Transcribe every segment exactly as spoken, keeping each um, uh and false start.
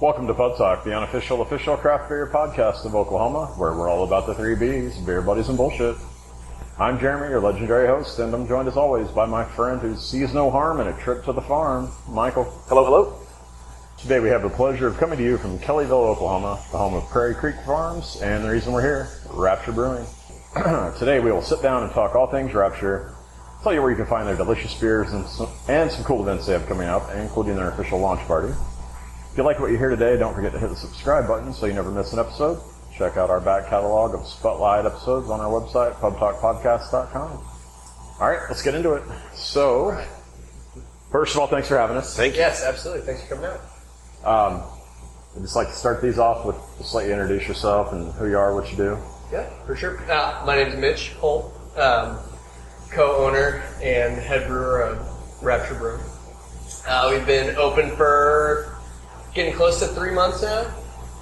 Welcome to Pub Talk, the unofficial, official craft beer podcast of Oklahoma, where we're all about the three Bs, beer, buddies, and bullshit. I'm Jeremy, your legendary host, and I'm joined as always by my friend who sees no harm in a trip to the farm, Michael. Hello, hello. Today we have the pleasure of coming to you from Kellyville, Oklahoma, the home of Prairie Creek Farms, and the reason we're here, Rapture Brewing. Today we will sit down and talk all things Rapture, tell you where you can find their delicious beers and some, and some cool events they have coming up, including their official launch party. If you like what you hear today, don't forget to hit the subscribe button so you never miss an episode. Check out our back catalog of spotlight episodes on our website, pub talk podcast dot com. All right, let's get into it. So, first of all, thanks for having us. Thank you. Yes, absolutely. Thanks for coming out. Um, I'd just like to start these off with just let you introduce yourself and who you are, what you do. Yeah, for sure. Uh, my name is Mitch Hull, um, co-owner and head brewer of Rapture Brewing. Uh, we've been open for getting close to three months now.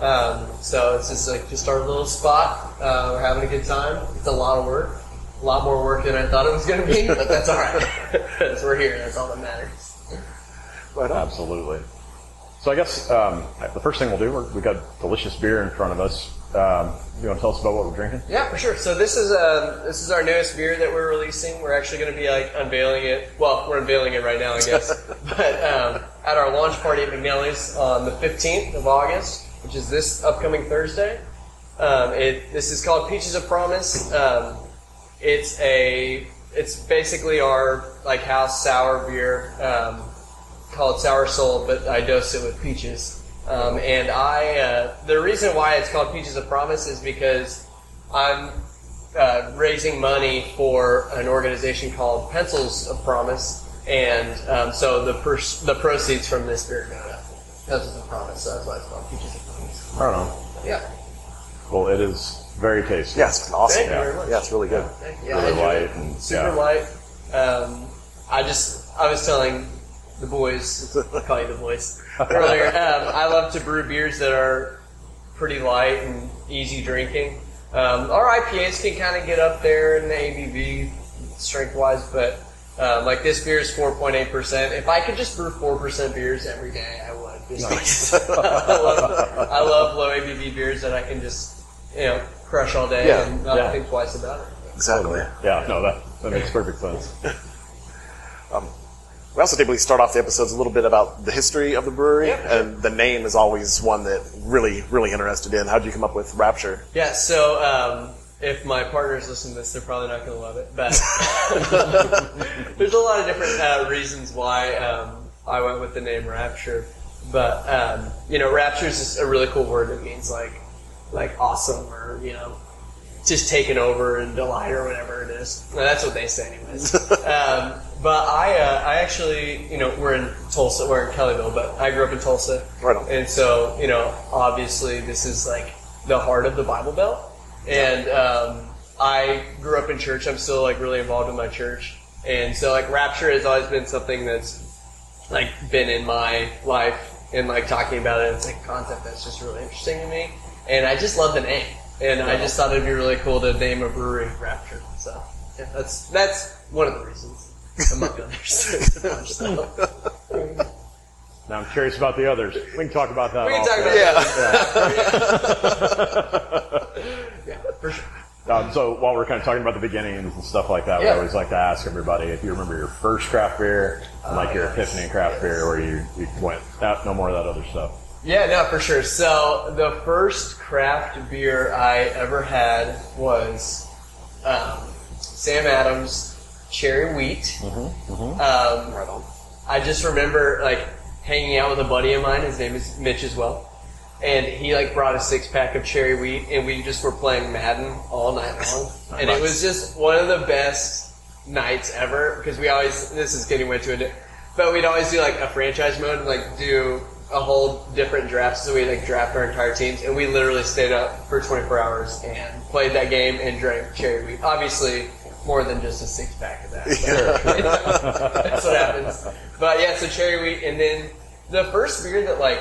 Um, so it's just like just our little spot. Uh, we're having a good time. It's a lot of work, a lot more work than I thought it was going to be, but that's all right. Because we're here, that's all that matters. Right on. Absolutely. So I guess um, the first thing we'll do, we're, we've got delicious beer in front of us. Um, you want to tell us about what we're drinking? Yeah, for sure. So this is um, this is our newest beer that we're releasing. We're actually going to be like unveiling it. Well, we're unveiling it right now, I guess. But um, at our launch party at McNellie's on the fifteenth of August. Which is this upcoming Thursday. Um, it, this is called Peaches of Promise. Um, it's a it's basically our like house sour beer um, called Sour Soul, but I dose it with peaches. Um, and I uh, the reason why it's called Peaches of Promise is because I'm uh, raising money for an organization called Pencils of Promise, and um, so the pers- the proceeds from this beer go to Pencils of Promise. So that's why it's called Peaches of Promise. I don't know. Yeah. Well, it is very tasty. Yeah, it's awesome. Thank you very much. Yeah, it's really good. Thank you. Yeah, really light. It. And, Super yeah. light. Um, I just, I was telling the boys, I call you the boys, earlier, um, I love to brew beers that are pretty light and easy drinking. Um, our I P As can kind of get up there in the A B V strength-wise, but uh, like this beer is four point eight percent. If I could just brew four percent beers every day, I would. Nice. I, love, I love low A B V beers that I can just, you know, crush all day yeah. and not yeah. think twice about it. Exactly. Yeah, no, that, that makes perfect sense. um, we also typically start off the episodes a little bit about the history of the brewery, yep. and the name is always one that really, really interested in. How did you come up with Rapture? Yeah, so um, if my partners listen to this, they're probably not going to love it, but there's a lot of different uh, reasons why um, I went with the name Rapture. But, um, you know, rapture is just a really cool word that means, like, like awesome or, you know, just taken over and delight or whatever it is. Well, that's what they say anyways. um, but I uh, I actually, you know, we're in Tulsa, we're in Kellyville, but I grew up in Tulsa. Right on. And so, you know, obviously this is, like, the heart of the Bible Belt. And um, I grew up in church. I'm still, like, really involved in my church. And so, like, rapture has always been something that's, like, been in my life. And like talking about it, it's like a concept that's just really interesting to me. And I just love the name. And yeah. I just thought it'd be really cool to name a brewery Rapture. So yeah, that's that's one of the reasons. Among others. Now I'm curious about the others. We can talk about that. We can talk about that. Yeah. Yeah. Yeah, for sure. Um, so while we're kind of talking about the beginnings and stuff like that, yeah. we always like to ask everybody if you remember your first craft beer, and like uh, your yes, epiphany craft yes. beer, where you, you went, ah, no more of that other stuff. Yeah, no, for sure. So the first craft beer I ever had was um, Sam Adams Cherry Wheat. Mm-hmm, mm-hmm. Um, right on. I just remember like hanging out with a buddy of mine. His name is Mitch as well. And he like brought a six pack of cherry wheat, and we just were playing Madden all night long. And it was just one of the best nights ever because we always this is getting way too into it, but we'd always do like a franchise mode and like do a whole different draft. So we like draft our entire teams, and we literally stayed up for twenty-four hours and played that game and drank cherry wheat. Obviously, more than just a six pack of that. Yeah. That's what happens. But yeah, so cherry wheat, and then the first beer that like.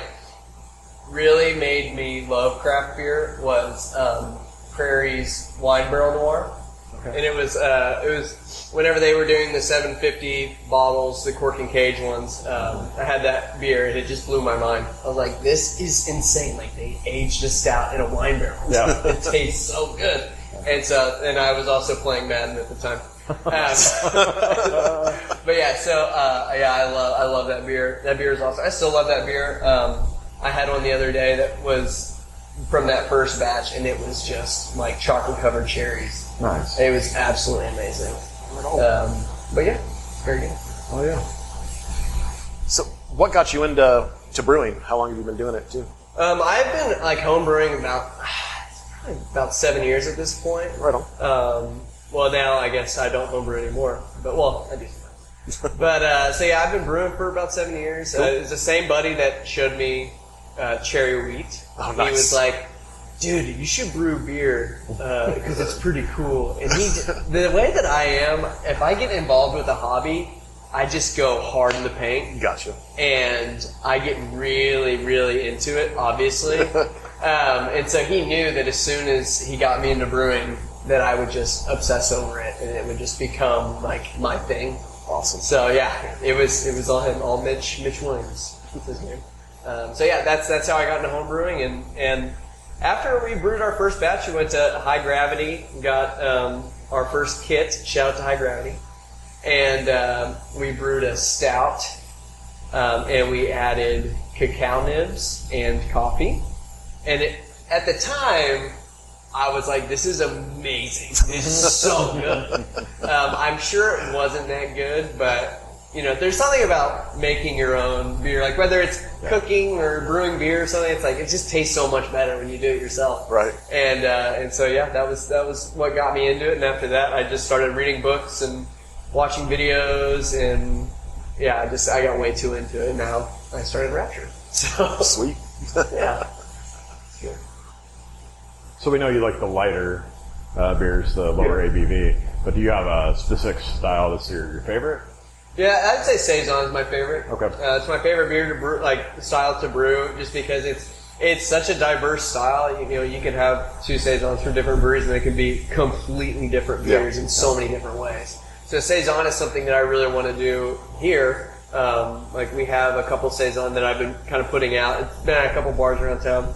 really made me love craft beer was um, Prairie's Wine Barrel Noir. Okay. And it was uh, it was whenever they were doing the seven fifty bottles, the cork and cage ones. Um, I had that beer and it just blew my mind. I was like, "This is insane! Like they aged a stout in a wine barrel. Yeah. It tastes so good." And so, and I was also playing Madden at the time. Um, but yeah, so uh, yeah, I love I love that beer. That beer is awesome. I still love that beer. Um, I had one the other day that was from that first batch, and it was just like chocolate covered cherries. Nice. It was absolutely amazing. Um, but yeah, very good. Oh yeah. So, what got you into to brewing? How long have you been doing it too? Um, I've been like home brewing about probably about seven years at this point. Right on. Um, well, now I guess I don't home brew anymore, but well, I do. But uh, so yeah, I've been brewing for about seven years. Cool. Uh, it's the same buddy that showed me. Uh, cherry wheat. Oh, nice. He was like, "Dude, you should brew beer because uh, it's pretty cool." And he, the way that I am, if I get involved with a hobby, I just go hard in the paint. Gotcha. And I get really, really into it. Obviously, um, and so he knew that as soon as he got me into brewing, that I would just obsess over it, and it would just become like my thing. Awesome. So yeah, it was it was all him, all Mitch Mitch Williams. That's his name. Um, so yeah, that's that's how I got into home brewing, and, and after we brewed our first batch, we went to High Gravity, got um, our first kit. Shout out to High Gravity, and um, we brewed a stout, um, and we added cacao nibs and coffee. And it, at the time, I was like, "This is amazing! This is so good." um, I'm sure it wasn't that good, but. You know, there's something about making your own beer, like whether it's cooking or brewing beer or something. It's like it just tastes so much better when you do it yourself. Right. And uh, and so yeah, that was that was what got me into it. And after that, I just started reading books and watching videos, and yeah, I just I got way too into it. And now I started Rapture. So sweet. Yeah. Sure. So we know you like the lighter uh, beers, the lower yeah. A B V, but do you have a specific style that's your, your favorite? Yeah, I'd say Saison is my favorite. Okay, uh, it's my favorite beer to brew, like style to brew, just because it's it's such a diverse style. You know, you can have two Saisons from different breweries, and they can be completely different beers yeah. in so many different ways. So Saison is something that I really want to do here. Um, like we have a couple Saison that I've been kind of putting out. It's been at a couple bars around town.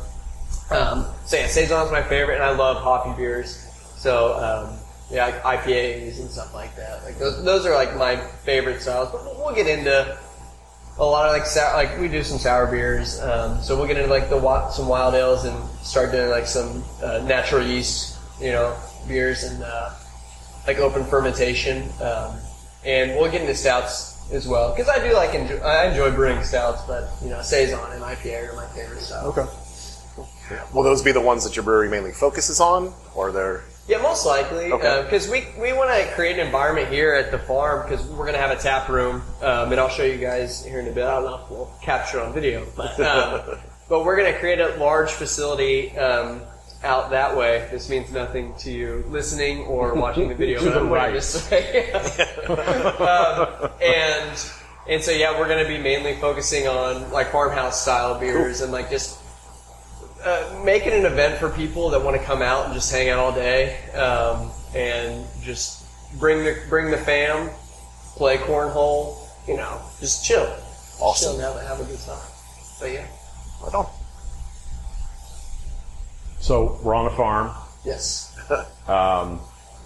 Um, so yeah, Saison is my favorite, and I love hoppy beers. So. Um, Yeah, like I P As and stuff like that. Like those, those are like my favorite styles. But we'll get into a lot of like sour, like we do some sour beers. Um, so we'll get into like the some wild ales and start doing like some uh, natural yeast, you know, beers and uh, like open fermentation. Um, and we'll get into stouts as well because I do like enjoy, I enjoy brewing stouts, but you know, Saison and I P A are my favorite styles. Okay. Cool. Will those be the ones that your brewery mainly focuses on, or they're? Yeah, most likely, because okay. uh, we, we want to create an environment here at the farm because we're going to have a tap room, um, and I'll show you guys here in a bit. I don't know if we'll capture it on video, but, um, but we're going to create a large facility um, out that way. This means nothing to you listening or watching the video, but I'm right. just saying. um, and, and so, yeah, we're going to be mainly focusing on like farmhouse-style beers cool. and like just... Uh, making an event for people that want to come out and just hang out all day, um, and just bring the bring the fam, play cornhole, you know, just chill. Awesome. Chill and have a good time. So yeah. Right on. So we're on a farm. Yes. um,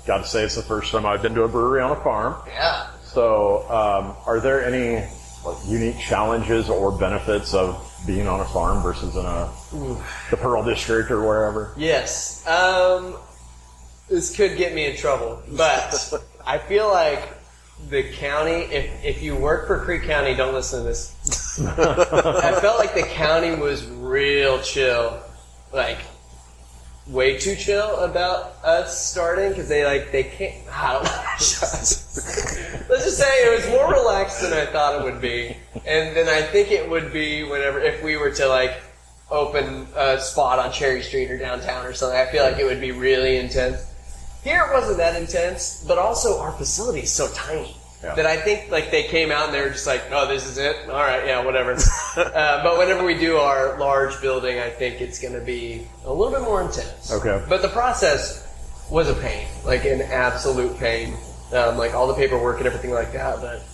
got to say it's the first time I've been to a brewery on a farm. Yeah. So um, are there any like, unique challenges or benefits of being on a farm versus in a Ooh. the Pearl District or wherever? Yes. Um, this could get me in trouble, but I feel like the county, if, if you work for Creek County, don't listen to this. I felt like the county was real chill, like way too chill about us starting because they like, they can't, I don't know. Let's just say it was more relaxed than I thought it would be. And then I think it would be whenever, if we were to like open a spot on Cherry Street or downtown or something, I feel like it would be really intense. Here it wasn't that intense, but also our facility is so tiny yeah. that I think like they came out and they were just like, "Oh, this is it? All right, yeah, whatever." uh, but whenever we do our large building, I think it's going to be a little bit more intense. Okay. But the process was a pain, like an absolute pain, um, like all the paperwork and everything like that. But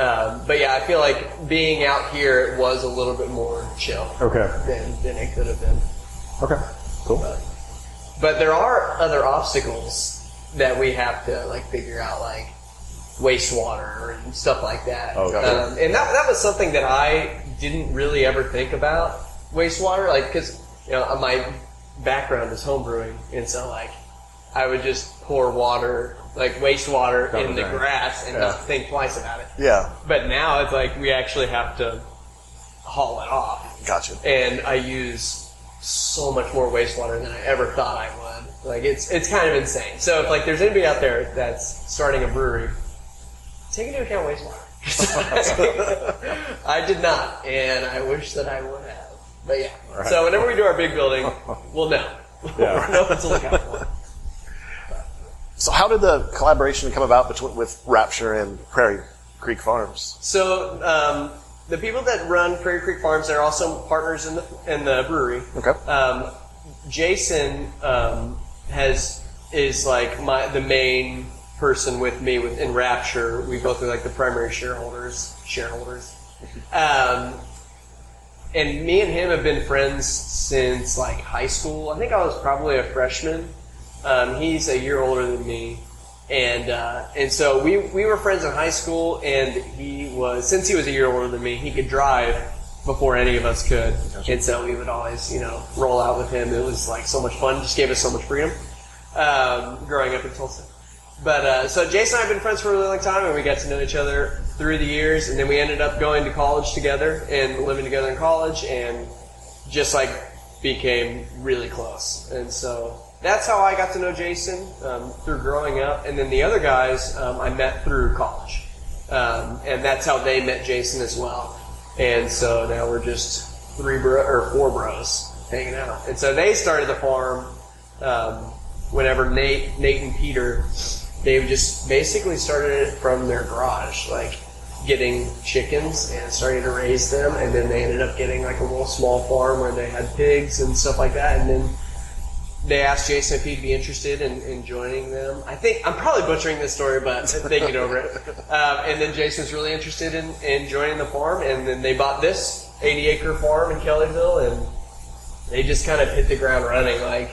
um, but yeah, I feel like being out here, it was a little bit more chill. Okay. Than than it could have been. Okay. Cool. But, but there are other obstacles that we have to like figure out, like wastewater and stuff like that. Oh, gotcha. Um, and that that was something that I didn't really ever think about, wastewater, like because you know my background is home brewing, and so like I would just pour water, like wastewater, in the grass and yeah. not think twice about it. Yeah. But now it's like we actually have to haul it off. Gotcha. And I use so much more wastewater than I ever thought I would. Like it's it's kind of insane. So if like there's anybody out there that's starting a brewery, take into account wastewater. I did not, and I wish that I would have. But yeah. Right. So whenever we do our big building, we'll know. Yeah. We'll know what to look out for. So how did the collaboration come about between with Rapture and Prairie Creek Farms? So um, the people that run Prairie Creek Farms, they're also partners in the in the brewery. Okay. Um, Jason um, has is like my the main person with me within Rapture. We both are like the primary shareholders. Shareholders. Um, and me and him have been friends since like high school. I think I was probably a freshman. Um, he's a year older than me, and uh, and so we, we were friends in high school, and he was, since he was a year older than me, he could drive before any of us could, and so we would always, you know, roll out with him. It was like so much fun, just gave us so much freedom um, growing up in Tulsa. But uh, so Jason and I have been friends for a really long time, and we got to know each other through the years, and then we ended up going to college together and living together in college, and just like became really close, and so that's how I got to know Jason, um, through growing up. And then the other guys um, I met through college. Um, and that's how they met Jason as well. And so now we're just three bro- or four bros hanging out. And so they started the farm um, whenever Nate, Nate and Peter, they just basically started it from their garage, like getting chickens and starting to raise them. And then they ended up getting like a little small farm where they had pigs and stuff like that. And then they asked Jason if he'd be interested in, in joining them. I think I'm probably butchering this story, but they get over it. Um, and then Jason's really interested in, in joining the farm, and then they bought this eighty acre farm in Kellyville, and they just kind of hit the ground running. Like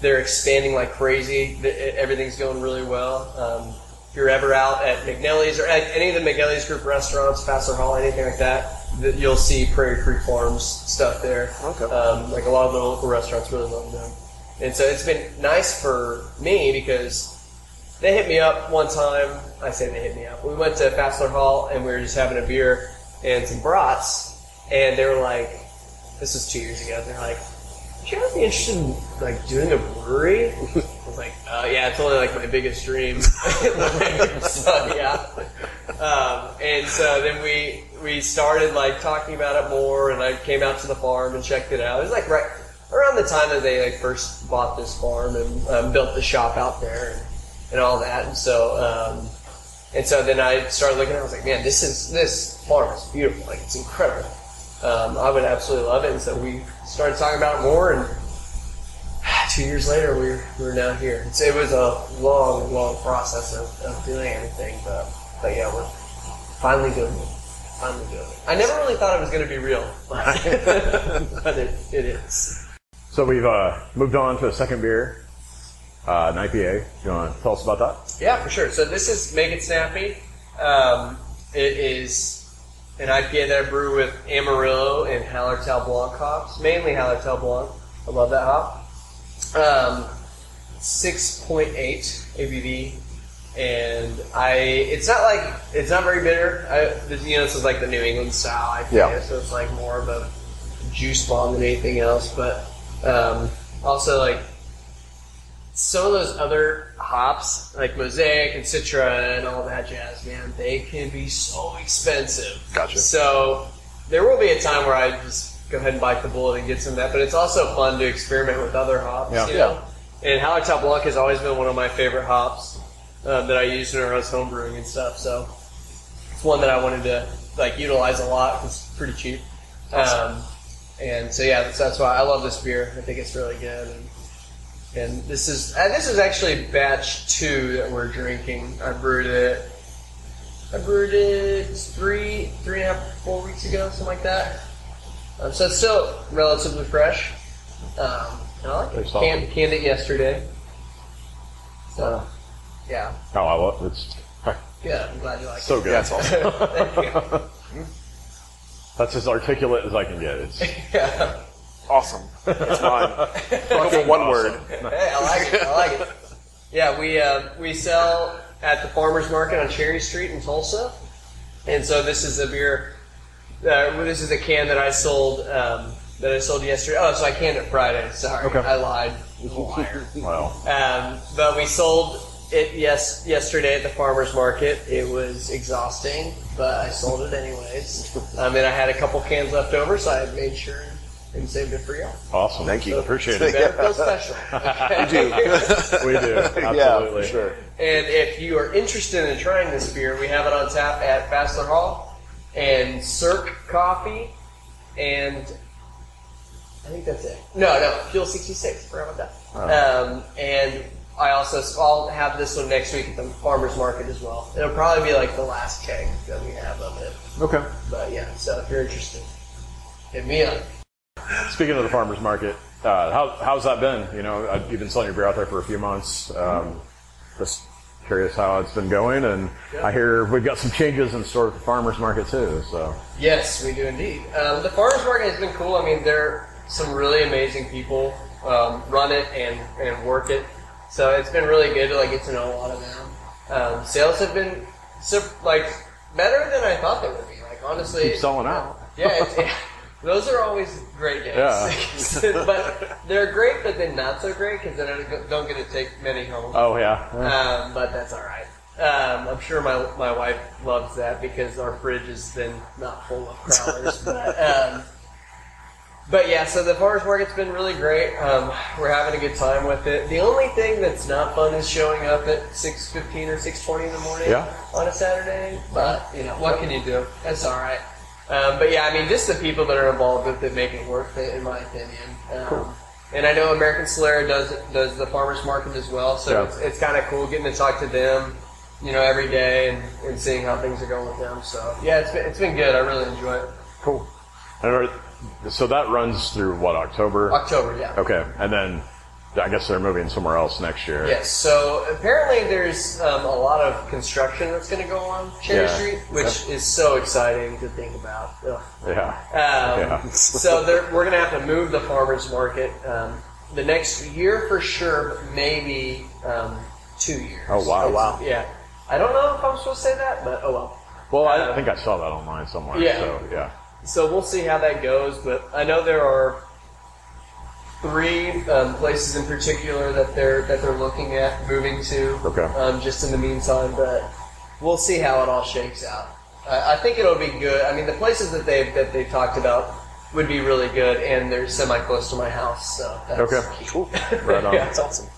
they're expanding like crazy. Everything's going really well. Um, if you're ever out at McNellie's or at any of the McNellie's group restaurants, Fassler Hall, anything like that, that you'll see Prairie Creek Farms stuff there. Okay. Um, like a lot of the local restaurants really love them. And so it's been nice for me because they hit me up one time. I say they hit me up. We went to Fassler Hall, and we were just having a beer and some brats. And they were like, this was two years ago. They're like, would you ever be interested in like, doing a brewery? I was like, oh, yeah, it's only like my biggest dream. So, yeah. Um, and so then we, we started like talking about it more, and I came out to the farm and checked it out. It was like right around the time that they like first bought this farm and um, built the shop out there and, and all that, and so um, and so then I started looking at it. I was like, man, this is this farm is beautiful, like it's incredible. Um, I would absolutely love it, and so we started talking about it more. And two years later, we're we're now here. So it was a long, long process of, of doing everything, but but yeah, we're finally doing it. Finally doing it. I never really thought it was going to be real, but, but it, it is. So we've uh, moved on to a second beer, uh, an I P A. You want to tell us about that? Yeah, for sure. So this is Make It Snappy. Um, it is an I P A that I brew with Amarillo and Hallertau Blanc hops, mainly Hallertau Blanc. I love that hop. Um, six point eight A B V, and I it's not like it's not very bitter. I, you know, this is like the New England style I P A, yeah. So it's like more of a juice bomb than anything else, but. Um, also, like, some of those other hops, like Mosaic and Citra and all that jazz, man, they can be so expensive. Gotcha. So there will be a time where I just go ahead and bite the bullet and get some of that, but it's also fun to experiment with other hops, yeah. you know? Yeah. And Hallertau Blanc has always been one of my favorite hops uh, that I used when I was homebrewing and stuff, so it's one that I wanted to, like, utilize a lot. It's pretty cheap. Awesome. Um, And so yeah, that's, that's why I love this beer. I think it's really good. And And this is uh, this is actually batch two that we're drinking. I brewed it. I brewed it three, three and a half, four weeks ago, something like that. Um, so it's still relatively fresh. Um, and I like it. Canned, canned it yesterday. So, yeah. Oh, I love it. It's good. I'm glad you like so it. So good. Yeah, it's awesome. Thank you. That's as articulate as I can get. It's yeah. Awesome. It's mine. Fucking one awesome. Word. Hey, I like it. I like it. Yeah, we uh, we sell at the farmers market on Cherry Street in Tulsa, and so this is a beer. Uh, this is a can that I sold um, that I sold yesterday. Oh, so I canned it Friday. Sorry, okay. I lied. Liar. Wow. Um, but we sold it yes yesterday at the farmers market. It was exhausting, but I sold it anyways. Um, and I had a couple cans left over, so I made sure and saved it for y'all. Awesome. Thank you. So appreciate it. It feels special. Okay. We do. We do. Absolutely. Yeah, for sure. And if you are interested in trying this beer, we have it on tap at Fassler Hall and Cirque Coffee, and I think that's it. No, no, Fuel sixty-six. Forgot about that. Oh. Um, and I also, I'll have this one next week at the farmer's market as well. It'll probably be like the last keg that we have of it. Okay. But yeah, so if you're interested, hit me up. Speaking of the farmers market, uh, how, how's that been? You know, I've, you've been selling your beer out there for a few months. Um, mm-hmm. Just curious how it's been going, and yeah. I hear we've got some changes in store at the farmers market too. So yes, we do indeed. Um, the farmers market has been cool. I mean, they're some really amazing people um, run it and, and work it. So it's been really good to like get to know a lot of them. Um, sales have been like better than I thought they would be. Like honestly, keep selling out. Yeah. It's, yeah. Those are always great days, yeah. But they're great, but then not so great because I don't get to take many home. Oh yeah, yeah. Um, but that's all right. Um, I'm sure my my wife loves that because our fridge is then not full of growlers. but, um, but yeah, so the farmers market's been really great. Um, we're having a good time with it. The only thing that's not fun is showing up at six fifteen or six twenty in the morning yeah. on a Saturday. But you know what can you do? That's all right. Um, but yeah, I mean, just the people that are involved with it make it worth it, in my opinion. Um, cool. And I know American Solera does does the farmers market as well, so yeah. it's, it's kind of cool getting to talk to them, you know, every day and, and seeing how things are going with them. So yeah, it's been it's been good. I really enjoy it. Cool. And so that runs through what, October? October, yeah. Okay, and then I guess they're moving somewhere else next year. Yes. So apparently there's um, a lot of construction that's going to go on Cherry yeah. Street, which that's... is so exciting to think about. Ugh. Yeah. Um, yeah. so we're going to have to move the farmers market um, the next year for sure, but maybe um, two years. Oh wow! It's, wow. Yeah. I don't know if I'm supposed to say that, but oh well. Well, I um, think I saw that online somewhere. Yeah. So, yeah. So we'll see how that goes, but I know there are three um, places in particular that they're that they're looking at moving to. Okay. Um, just in the meantime, but we'll see how it all shakes out. I, I think it'll be good. I mean, the places that they've that they've talked about would be really good, and they're semi close to my house, so that's okay. Key. Cool. Right on. Yeah, that's awesome.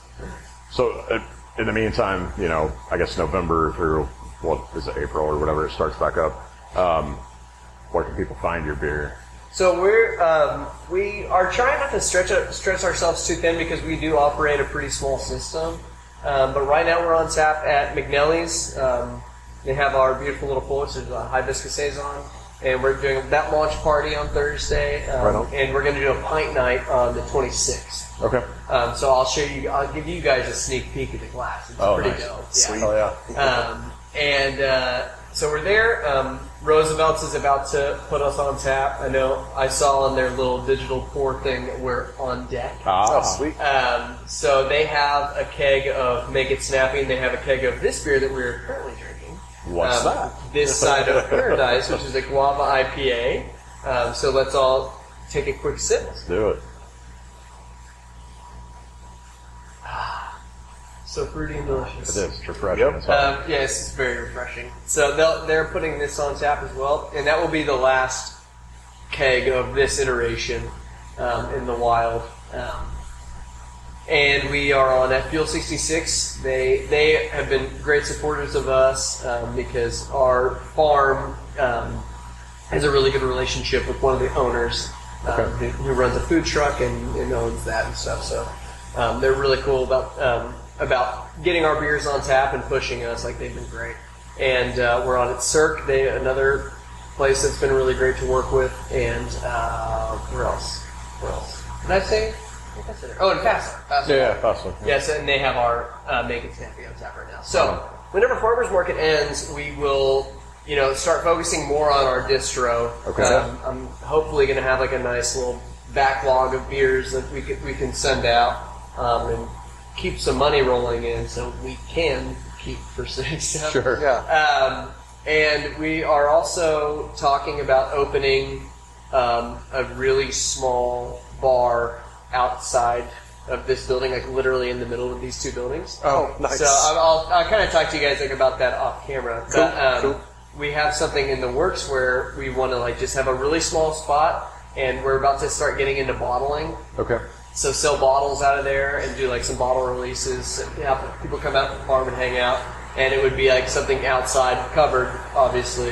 So, uh, in the meantime, you know, I guess November through what is it, April or whatever it starts back up. Um, where can people find your beer? So we're um, we are trying not to stretch up, stretch ourselves too thin because we do operate a pretty small system. Um, but right now we're on tap at McNellie's. Um, they have our beautiful little porch, which is a hibiscus saison, and we're doing that launch party on Thursday. Um, right on. And we're going to do a pint night on the twenty-sixth. Okay. Um, so I'll show you. I'll give you guys a sneak peek at the glass. It's oh, pretty nice. Dope. Sweet. Yeah. Oh yeah. um, and. Uh, So we're there. Um, Roosevelt's is about to put us on tap. I know I saw on their little digital pour thing that we're on deck. Ah, oh, sweet. Um, so they have a keg of Make It Snappy, and they have a keg of this beer that we're currently drinking. What's um, that? This Side of Paradise, which is a guava I P A. Um, so let's all take a quick sip. Let's do it. So fruity and delicious. It is refreshing. Yep. Um, yes, it's very refreshing. So they're putting this on tap as well, and that will be the last keg of this iteration um, in the wild. Um, and we are on at Fuel sixty-six. They they have been great supporters of us um, because our farm um, has a really good relationship with one of the owners um, okay. who, who runs a food truck and, and owns that and stuff. So. Um, they're really cool about um, about getting our beers on tap and pushing us. Like, they've been great. And uh, we're on at Cirque. They another place that's been really great to work with. And uh, where else? Where else? Did I say? Oh, and Passer. Passer. Yeah, Passer. Yeah. Yes, and they have our uh, Make It Snappy on tap right now. So yeah. Whenever Farmers Market ends, we will, you know, start focusing more on our distro. Okay. Um, I'm hopefully going to have like a nice little backlog of beers that we can, we can send out um, and keep some money rolling in, so we can keep pursuing stuff. Sure. Yeah. Um, and we are also talking about opening um, a really small bar outside of this building, like literally in the middle of these two buildings. Oh, nice. So I'll, I'll, I'll kind of talk to you guys like about that off camera. Cool, but, um, cool. We have something in the works where we want to like just have a really small spot, and we're about to start getting into bottling. Okay. So sell bottles out of there and do like some bottle releases. And have people come out to the farm and hang out, and it would be like something outside, covered, obviously.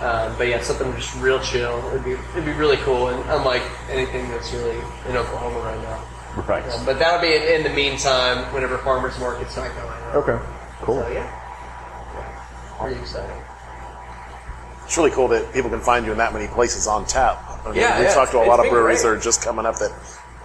Um, but yeah, something just real chill. It'd be it'd be really cool, and unlike anything that's really in Oklahoma right now. Right. Um, but that'll be in, in the meantime, whenever Farmers Market's not going on. Okay. Cool. So yeah, pretty exciting. It's really cool that people can find you in that many places on tap. I mean, yeah, we yeah, talked to a lot of breweries great. that are just coming up that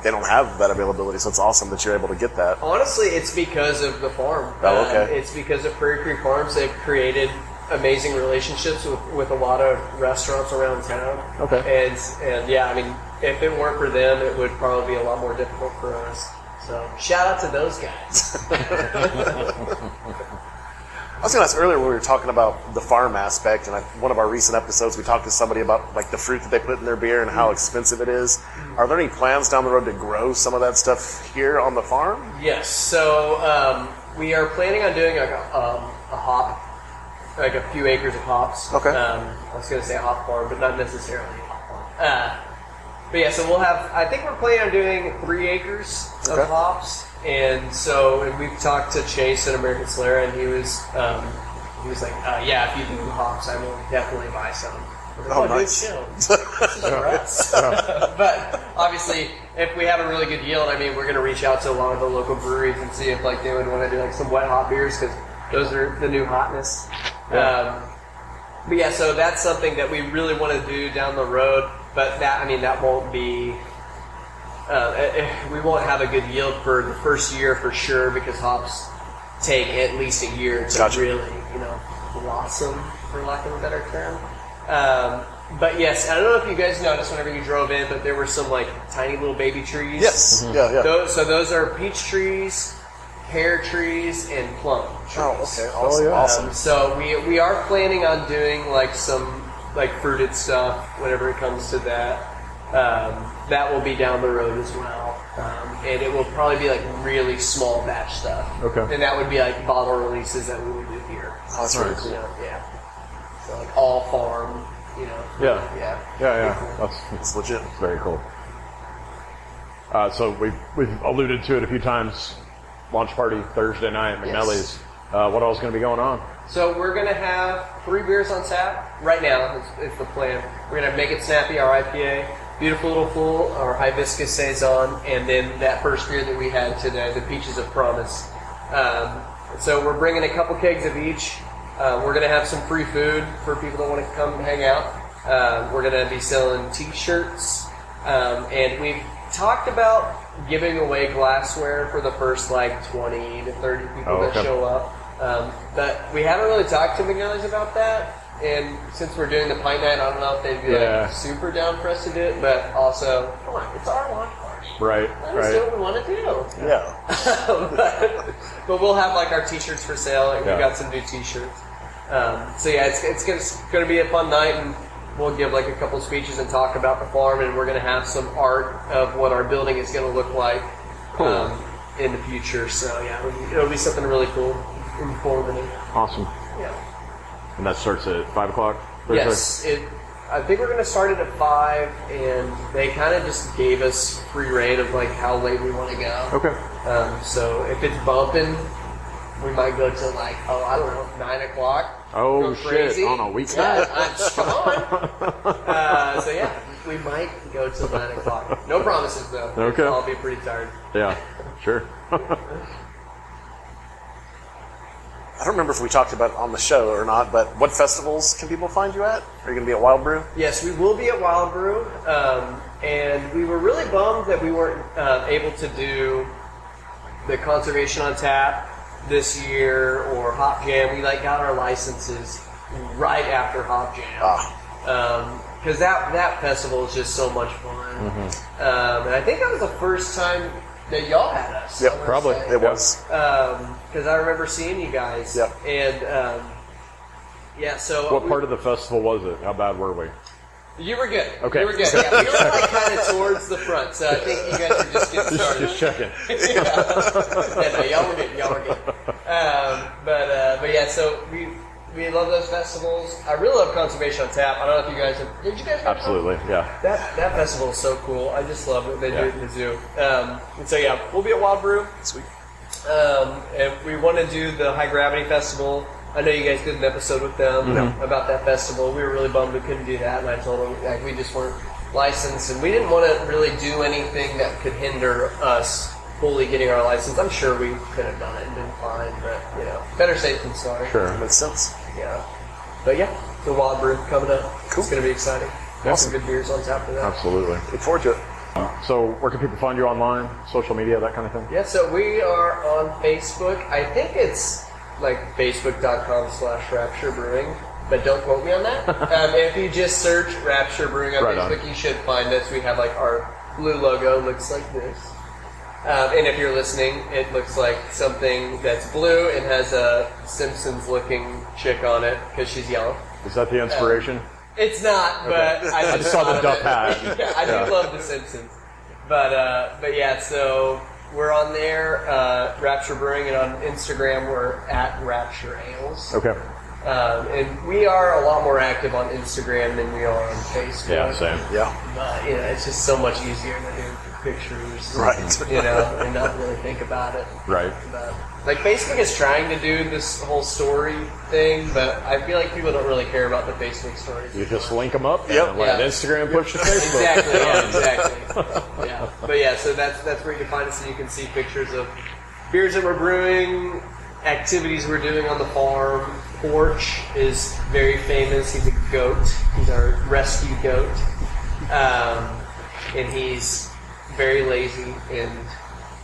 they don't have that availability, so it's awesome that you're able to get that. Honestly, it's because of the farm. Oh, okay. Um, it's because of Prairie Creek Farms. They've created amazing relationships with, with a lot of restaurants around town. Okay. And and yeah, I mean, if it weren't for them, it would probably be a lot more difficult for us. So shout out to those guys. I was going to ask earlier when we were talking about the farm aspect, and I, one of our recent episodes, we talked to somebody about like the fruit that they put in their beer and how expensive it is. Are there any plans down the road to grow some of that stuff here on the farm? Yes. So um, we are planning on doing like a, um, a hop. Like a few acres of hops. Okay. Um, I was going to say a hop farm, but not necessarily a hop farm. Uh, but yeah, so we'll have, I think we're planning on doing three acres okay. of hops. And so, and we've talked to Chase at American Solera, and he was um, he was like, uh, yeah, if you do hops, I will definitely buy some. Like, oh, oh, nice. Dude, chill. This is all right. But obviously, if we have a really good yield, I mean, we're going to reach out to a lot of the local breweries and see if like they would want to do like some wet hop beers, because those are the new hotness. Um, but yeah, so that's something that we really want to do down the road, but that, I mean, that won't be, uh, we won't have a good yield for the first year for sure, because hops take at least a year to gotcha. really, you know, blossom, for lack of a better term. Um, but yes, I don't know if you guys noticed whenever you drove in, but there were some like tiny little baby trees. Yes, mm-hmm. yeah, yeah. Those, so those are peach trees, pear trees, and plum trees. Oh, okay. Awesome. Oh, yeah. Awesome. Um, so we we are planning on doing like some like fruited stuff whenever it comes to that. Um, that will be down the road as well, um, and it will probably be like really small batch stuff. Okay. And that would be like bottle releases that we would do here. Oh, that's really cool. You know, yeah. So like all farm, you know. Yeah. Yeah. Yeah. Yeah. Cool. That's, that's legit. Very cool. Uh, so we've we've alluded to it a few times. Launch party Thursday night at McNellie's. Yes. Uh, what all is going to be going on? So we're going to have three beers on tap right now. It's, it's the plan. We're going to Make It Snappy, our I P A, Beautiful Little Fool, our hibiscus saison, and then that first beer that we had today, the Peaches of Promise. Um, so we're bringing a couple kegs of each. Uh, we're going to have some free food for people that want to come hang out. Uh, we're going to be selling T-shirts, um, and we've talked about giving away glassware for the first like twenty to thirty people oh, okay. that show up. Um, but we haven't really talked to McNellie's about that. And since we're doing the pint night, I don't know if they'd be yeah. like super down for us to do it. But also, come on, it's our launch party. Right, Let right. us do what we want to do. Yeah. but, but we'll have like our t-shirts for sale, and yeah. we got some new t-shirts. Um, so yeah, it's it's going to be a fun night, and we'll give like a couple speeches and talk about the farm, and we're going to have some art of what our building is going to look like cool. um, in the future. So yeah, it'll be, it'll be something really cool, informative. Awesome. Yeah. And that starts at five o'clock. Yes. It, I think we're going to start it at five, and they kind of just gave us free rein of like how late we want to go. Okay. Um, so if it's bumping, we might go to like, oh, I don't know, nine o'clock. Oh, shit, on a weekend. Yeah, come on. Uh, so, yeah, we might go till nine o'clock. No promises, though. Okay. I'll be pretty tired. Yeah. Sure. I don't remember if we talked about it on the show or not, but what festivals can people find you at? Are you going to be at Wild Brew? Yes, we will be at Wild Brew, um, and we were really bummed that we weren't uh, able to do the Conservation on Tap this year or Hop Jam. We like got our licenses right after Hop Jam. Ah. Um, Because that, that festival is just so much fun. Mm-hmm. Um, and I think that was the first time that y'all had us. Yep, probably. Say. It was. Because um, I remember seeing you guys. Yep. And, um, yeah, so... What we, part of the festival was it? How bad were we? You were good. Okay. You were good. Yeah, we were like kind of towards the front, so I think you guys were just getting started. Just checking. yeah. yeah, no, y'all were good. Y'all were good. Um, but, uh, but, yeah, so we... We love those festivals. I really love Conservation on Tap. I don't know if you guys have... Did you guys have Absolutely, fun? Yeah. That that festival is so cool. I just love what they yeah. do at the zoo. Um, and so, yeah, we'll be at Wild Brew. Sweet. Um, and we want to do the High Gravity Festival. I know you guys did an episode with them mm-hmm. about that festival. We were really bummed we couldn't do that, and I told them like, we just weren't licensed, and we didn't want to really do anything that could hinder us fully getting our license. I'm sure we could have done it and been fine, but, you know, better safe than sorry. Sure, makes sense. Yeah. But, yeah, the Wild Brew coming up. Cool. It's going to be exciting. Awesome. Have some good beers on tap for that. Absolutely. Look forward to it. So, where can people find you online? Social media, that kind of thing? Yeah, so we are on Facebook. I think it's, like, facebook.com slash Rapture Brewing, but don't quote me on that. um, if you just search Rapture Brewing on right Facebook, on. you should find us. We have, like, our blue logo looks like this. Um, and if you're listening, it looks like something that's blue and has a Simpsons-looking chick on it because she's yellow. Is that the inspiration? Um, it's not, but okay. I, just I just saw the duck hat. yeah, I yeah. do love the Simpsons. But, uh, but yeah, so we're on there, uh, Rapture Brewing, and on Instagram we're at Rapture Ales. Okay. Um, and we are a lot more active on Instagram than we are on Facebook. Yeah, same. Yeah. But, you know, it's just so much easier to do pictures, right? You know, and not really think about it, right? But, like, Facebook is trying to do this whole story thing, but I feel like people don't really care about the Facebook stories. You just link them up, yep. and let yeah. Instagram push to Facebook. Exactly, yeah, exactly. Yeah, but yeah, so that's that's where you can find us, and you can see pictures of beers that we're brewing, activities we're doing on the farm. Porch is very famous. He's a goat. He's our rescue goat, um, and he's very lazy and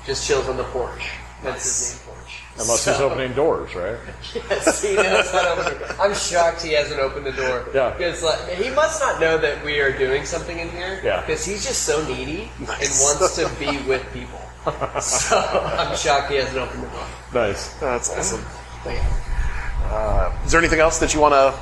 just chills on the porch. That's his name, Porch. Unless so. he's opening doors, right? yes, he knows how to open doors. I'm shocked he hasn't opened the door. Yeah. Because like, he must not know that we are doing something in here. Yeah. Because he's just so needy nice. and wants to be with people. So I'm shocked he hasn't opened the door. Nice. That's awesome. Uh, is there anything else that you want to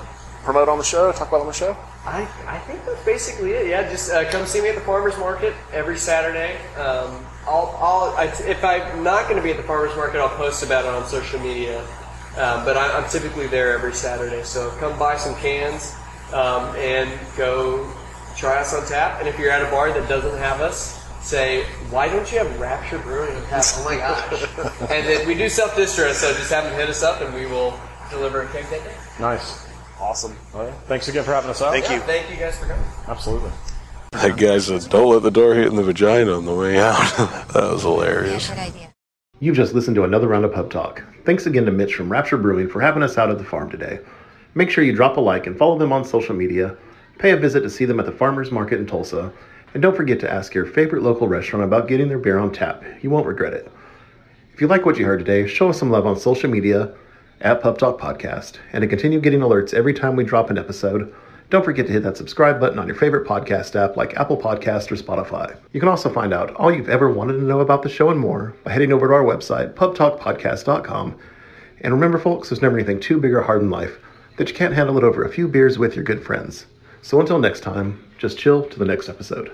promote on the show, talk about on the show? I I think that's basically it. Yeah, just uh, come see me at the farmers market every Saturday. Um, I'll I'll I, if I'm not going to be at the farmers market, I'll post about it on social media. Um, but I, I'm typically there every Saturday, so come buy some cans um, and go try us on tap. And if you're at a bar that doesn't have us, say, why don't you have Rapture Brewing on tap? Oh my gosh! And then we do self distro, so just have them hit us up, and we will deliver a keg that day. Nice. Awesome. Well, thanks again for having us out. Thank yeah, you. Thank you guys for coming. Absolutely. That guy says, don't let the door hit in the vagina on the way out. That was hilarious. Yeah, good idea. You've just listened to another round of Pub Talk. Thanks again to Mitch from Rapture Brewing for having us out at the farm today. Make sure you drop a like and follow them on social media. Pay a visit to see them at the farmers market in Tulsa. And don't forget to ask your favorite local restaurant about getting their beer on tap. You won't regret it. If you like what you heard today, show us some love on social media at Pub Talk Podcast, and to continue getting alerts every time we drop an episode, don't forget to hit that subscribe button on your favorite podcast app like Apple Podcasts or Spotify. You can also find out all you've ever wanted to know about the show and more by heading over to our website, pub talk podcast dot com. And remember, folks, there's never anything too big or hard in life that you can't handle it over a few beers with your good friends. So until next time, just chill to the next episode.